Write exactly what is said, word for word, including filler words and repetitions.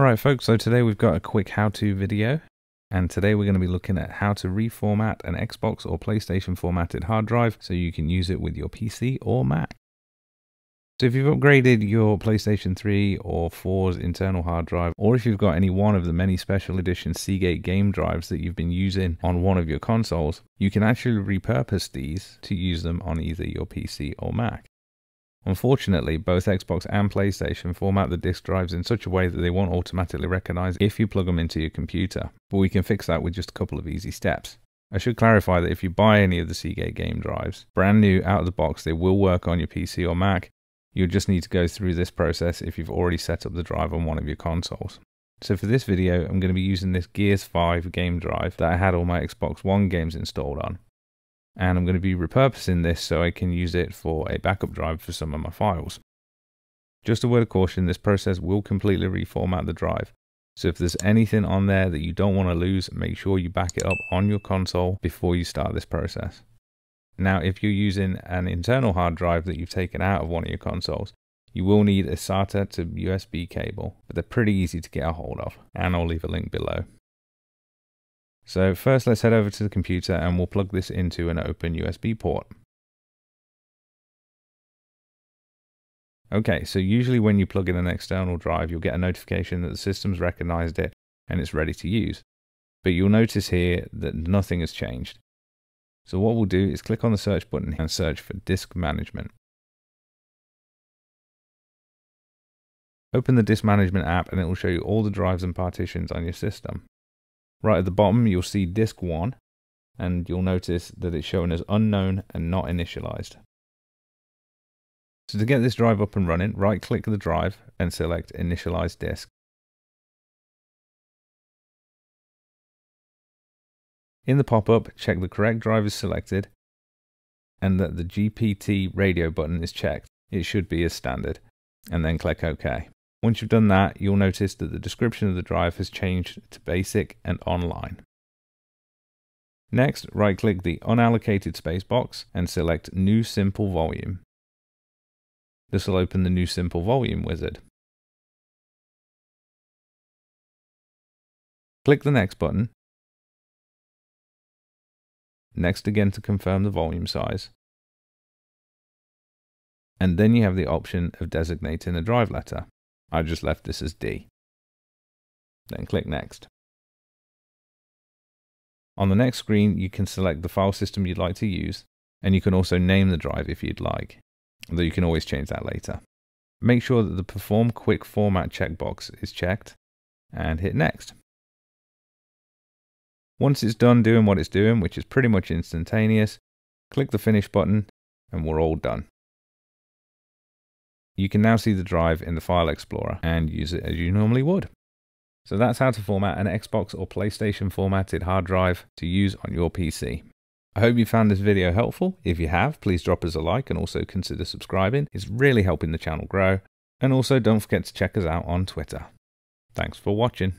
Alright folks, so today we've got a quick how-to video, and today we're going to be looking at how to reformat an Xbox or PlayStation formatted hard drive so you can use it with your P C or Mac. So if you've upgraded your PlayStation three or four's internal hard drive, or if you've got any one of the many special edition Seagate game drives that you've been using on one of your consoles, you can actually repurpose these to use them on either your P C or Mac. Unfortunately, both Xbox and PlayStation format the disk drives in such a way that they won't automatically recognize if you plug them into your computer, but we can fix that with just a couple of easy steps. I should clarify that if you buy any of the Seagate game drives, brand new out of the box, they will work on your P C or Mac. You'll just need to go through this process if you've already set up the drive on one of your consoles. So for this video, I'm going to be using this Gears five game drive that I had all my Xbox One games installed on. And I'm going to be repurposing this so I can use it for a backup drive for some of my files. Just a word of caution, this process will completely reformat the drive. So if there's anything on there that you don't want to lose, make sure you back it up on your console before you start this process. Now, if you're using an internal hard drive that you've taken out of one of your consoles, you will need a SATA to U S B cable, but they're pretty easy to get a hold of, and I'll leave a link below. So first let's head over to the computer and we'll plug this into an open U S B port. Okay, so usually when you plug in an external drive, you'll get a notification that the system's recognized it and it's ready to use. But you'll notice here that nothing has changed. So what we'll do is click on the search button and search for disk management. Open the disk management app and it will show you all the drives and partitions on your system. Right at the bottom, you'll see disk one, and you'll notice that it's shown as unknown and not initialized. So to get this drive up and running, right-click the drive and select Initialize Disk. In the pop-up, check the correct drive is selected and that the G P T radio button is checked. It should be as standard, and then click OK. Once you've done that, you'll notice that the description of the drive has changed to basic and online. Next, right-click the unallocated space box and select New Simple Volume. This will open the New Simple Volume wizard. Click the Next button. Next again to confirm the volume size. And then you have the option of designating a drive letter. I just left this as D. Then click Next. On the next screen, you can select the file system you'd like to use, and you can also name the drive if you'd like, although you can always change that later. Make sure that the Perform Quick Format checkbox is checked, and hit Next. Once it's done doing what it's doing, which is pretty much instantaneous, click the Finish button, and we're all done. You can now see the drive in the File Explorer and use it as you normally would. So that's how to format an Xbox or PlayStation formatted hard drive to use on your P C. I hope you found this video helpful. If you have, please drop us a like and also consider subscribing. It's really helping the channel grow. And also don't forget to check us out on Twitter. Thanks for watching.